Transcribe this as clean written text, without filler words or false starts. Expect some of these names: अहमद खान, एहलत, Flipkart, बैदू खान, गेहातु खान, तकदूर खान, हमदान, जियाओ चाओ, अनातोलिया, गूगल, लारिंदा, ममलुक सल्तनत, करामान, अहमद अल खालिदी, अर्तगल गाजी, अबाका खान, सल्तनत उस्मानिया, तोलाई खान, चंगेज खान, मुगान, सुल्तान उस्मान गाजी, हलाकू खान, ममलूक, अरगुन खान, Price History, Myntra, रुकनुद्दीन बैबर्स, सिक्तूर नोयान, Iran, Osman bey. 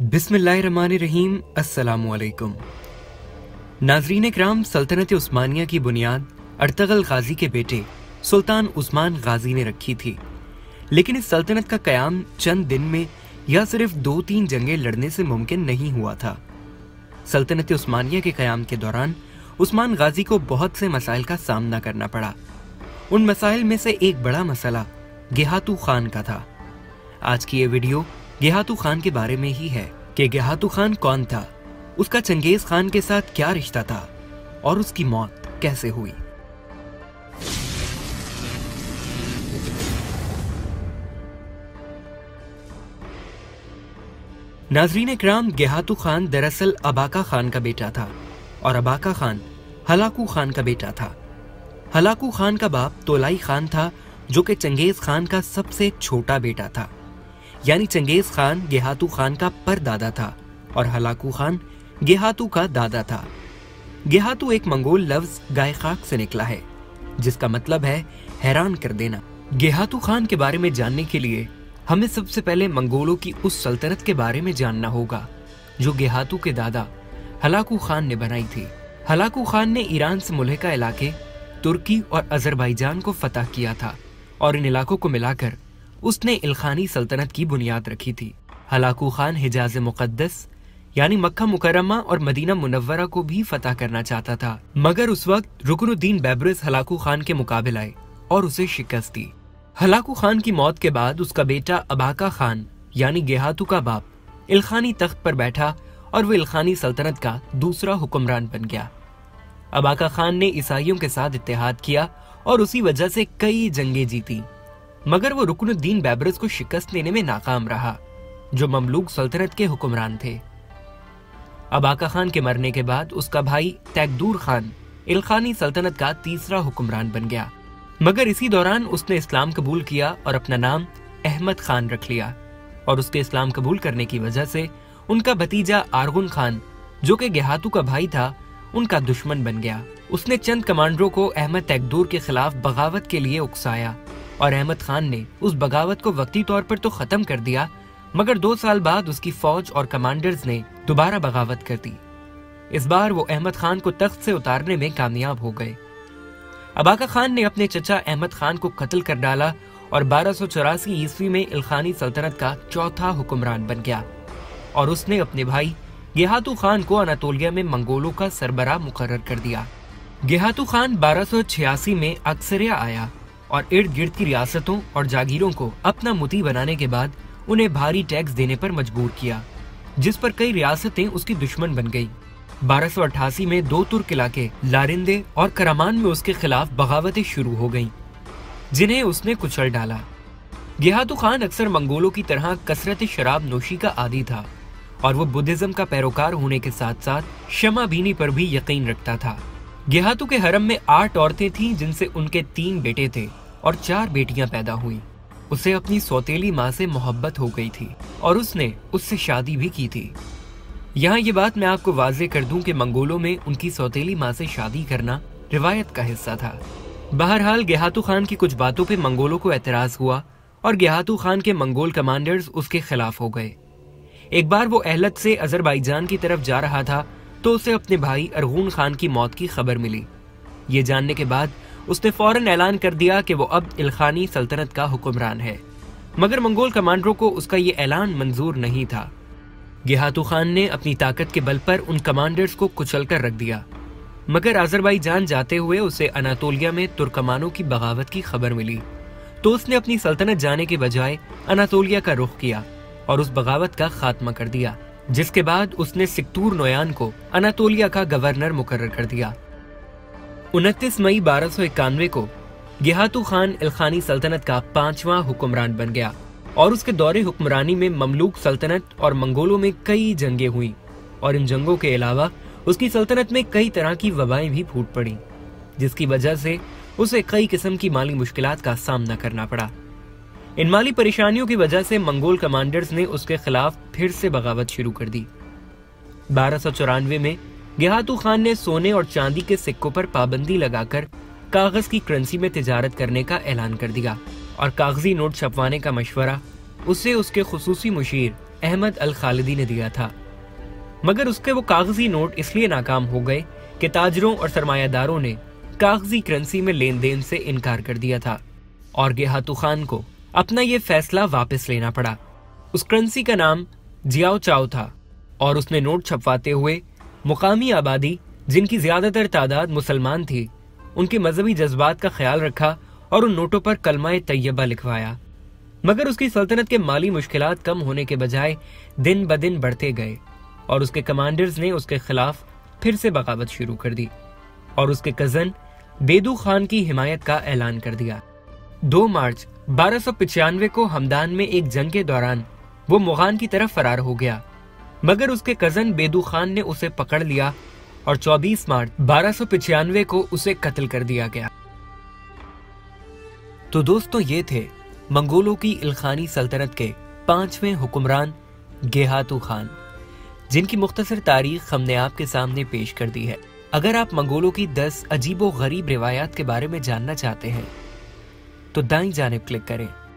बिस्मिल्लाहिर्रहमानिर्रहीम, अस्सलामुअलैकुम। नाज़रीन कराम, सल्तनत उस्मानिया की बुनियाद अर्तगल गाजी के बेटे सुल्तान उस्मान गाजी ने रखी थी, लेकिन इस सल्तनत का क़याम चंद दिन में या सिर्फ 2-3 जंगें लड़ने से मुमकिन नहीं हुआ था। सल्तनत उस्मानिया के क़याम के दौरान उस्मान गाजी को बहुत से मसाइल का सामना करना पड़ा। उन मसाइल में से एक बड़ा मसला गेहातु खान का था। आज की ये वीडियो गेहातु खान के बारे में ही है कि गेहातु खान कौन था, उसका चंगेज खान के साथ क्या रिश्ता था और उसकी मौत कैसे हुई। नाजरीन किराम, गेहातु खान दरअसल अबाका खान का बेटा था और अबाका खान हलाकू खान का बेटा था। हलाकू खान का बाप तोलाई खान था, जो कि चंगेज खान का सबसे छोटा बेटा था। यानी चंगेज खान गेहातु खान का परदादा था और हलाकू खान गेहातु का दादा था। गेहातु एक मंगोल लफ्ज गायखाक से निकला है, जिसका मतलब है हैरान कर देना। गेहातु खान के बारे में जानने के लिए हमें सबसे पहले मंगोलों की उस सल्तनत के बारे में जानना होगा जो गेहातु के दादा हलाकू खान ने बनाई थी। हलाकू खान ने ईरान से मुल्हिका इलाके तुर्की और अजरबैजान को फतह किया था और इन इलाकों को मिलाकर उसने इलखानी सल्तनत की बुनियाद रखी थी। हलाकू खान हिजाज मुकद्दस यानी मक्का मुकर्रमा और मदीना मुनव्वरा को भी फतह करना चाहता था, मगर उस वक्त रुकनुद्दीन बैबर्स हलाकू खान के मुकाबले आए और उसे शिकस्त दी। हलाकू खान की मौत के बाद उसका बेटा अबाका खान यानी गेहातु का बाप इलखानी तख्त पर बैठा और वह इलखानी सल्तनत का दूसरा हुक्मरान बन गया। अबाका खान ने ईसाइयों के साथ इत्तेहाद किया और उसी वजह से कई जंगें जीती, मगर वो रुकनुद्दीन बैबर्स को शिकस्त देने में नाकाम रहा, जो ममलुक सल्तनत के हुक्मरान थे। अबाका खान के मरने के बाद उसका भाई तकदूर खान इलखानी सल्तनत का तीसरा हुक्मरान बन गया, मगर इसी दौरान उसने इस्लाम कबूल किया और अपना नाम अहमद खान रख लिया। और उसके इस्लाम कबूल करने की वजह से उनका भतीजा अरगुन खान, जो कि गेहातु का भाई था, उनका दुश्मन बन गया। उसने चंद कमांडरों को अहमद तकदूर के खिलाफ बगावत के लिए उकसाया और अहमद खान ने उस बगावत को वक्ती तौर पर तो खत्म कर दिया, मगर 2 साल बाद उसकी फौज और कमांडर्स ने दोबारा बगावत कर दी। इस बार वो अहमद खान को तख्त से उतारने में कामयाब हो गए। अबाका खान ने अपने चचा अहमद खान को कत्ल कर डाला और 1284 ईस्वी में इलखानी सल्तनत का चौथा हुक्मरान बन गया और उसने अपने भाई गेहातु खान को अनातोलिया में मंगोलों का सरबराह मुकर्रर कर दिया। गेहातु खान 1286 में अक्सरिया आया और इर्द गिर्द की रियासतों और जागीरों को अपना मुती बनाने के बाद उन्हें भारी टैक्स देने पर मजबूर किया, जिस पर कई रियासतें उसकी दुश्मन बन गईं। 1288 में 2 तुर्क इलाके लारिंदे और करामान में उसके खिलाफ बगावतें शुरू हो गईं, जिन्हें उसने कुचल डाला। गेहातु खान अक्सर मंगोलों की तरह कसरत शराब नोशी का आदी था और वो बुद्धिज्म का पैरोकार होने के साथ साथ क्षमा बीनी पर भी यकीन रखता था। गेहातु के हरम में 8 औरतें थीं, जिनसे उनके 3 बेटे थे और 4 बेटियां पैदा हुई। उसे अपनी सौतेली माँ से मोहब्बत हो गई थी और उसने उससे शादी भी की थी। यहाँ ये बात मैं आपको वाजे कर दूं कि मंगोलों में उनकी सौतेली माँ से शादी करना रिवायत का हिस्सा था। बहरहाल गेहातु खान की कुछ बातों पे मंगोलों को एतराज हुआ और गेहातु खान के मंगोल कमांडर्स उसके खिलाफ हो गए। एक बार वो एहलत से अजरबैजान की तरफ जा रहा था तो उसे अपने भाई अरगुन खान की मौत की खबर मिली। ये जानने के बाद उसने फौरन ऐलान कर दिया कि वो अब इलखानी सल्तनत का हुक्मरान है, मगर मंगोल कमांडरों को उसका ये ऐलान मंजूर नहीं था। गेहातु खान ने अपनी ताकत के बल पर उन कमांडर्स को कुचल कर रख दिया, मगर अजरबैजान जाते हुए उसे अनातोलिया में तुर्कमानों की बगावत की खबर मिली तो उसने अपनी सल्तनत जाने के बजाय अनातोलिया का रुख किया और उस बगावत का खात्मा कर दिया, जिसके बाद उसने सिक्तूर नोयान को अनातोलिया का गवर्नर मुकर्रर कर दिया। 29 मई 1291 को गेहातु खान इलखानी सल्तनत का 5वां हुक्मरान बन गया और उसके दौरे हुक्मरानी में ममलूक सल्तनत और मंगोलों में कई जंगें हुईं और इन जंगों के अलावा उसकी सल्तनत में कई तरह की वबाएं भी फूट पड़ी, जिसकी वजह से उसे कई किस्म की माली मुश्किलात का सामना करना पड़ा। इन माली परेशानियों की वजह से मंगोल कमांडर्स ने उसके खिलाफ फिर से बगावत शुरू कर दी। 1294 में गेहातु खान ने सोने और चांदी के सिक्कों पर पाबंदी लगाकर कागज की करेंसी में तिजारत करने का ऐलान कर दिया और कागजी नोट छपवाने का मशवरा उसे उसके खुसूसी मुशीर अहमद अल खालिदी ने दिया था, मगर उसके वो कागजी नोट इसलिए नाकाम हो गए कि ताजरों और सरमायादारों ने कागजी करेंसी में लेन देन से इनकार कर दिया था और गेहातु खान को अपना ये फैसला वापस लेना पड़ा। उस करेंसी का नाम जियाओ चाओ था और उसने नोट छपवाते हुए मुकामी आबादी, जिनकी ज़्यादातर तादाद मुसलमान थी, उनके मजहबी जज्बात का ख्याल रखा और उन नोटों पर कलमा तैयबा लिखवाया। मगर उसकी सल्तनत के माली मुश्किलात कम होने के बजाय दिन ब दिन बढ़ते गए और उसके कमांडर्स ने उसके खिलाफ फिर से बगावत शुरू कर दी और उसके कज़न बैदू खान की हिमायत का ऐलान कर दिया। 2 मार्च 1295 को हमदान में एक जंग के दौरान वो मुगान की तरफ फरार हो गया, मगर उसके कज़न बैदू खान ने उसे पकड़ लिया और 24 मार्च 1295 को उसे कत्ल कर दिया गया। तो दोस्तों, ये थे मंगोलों की इलखानी सल्तनत के 5वें हुक्मरान गेहातु खान, जिनकी मुख्तसर तारीख हमने आपके सामने पेश कर दी है। अगर आप मंगोलों की 10 अजीबो गरीब रिवायात के बारे में जानना चाहते हैं तो दाईं जानिब क्लिक करें।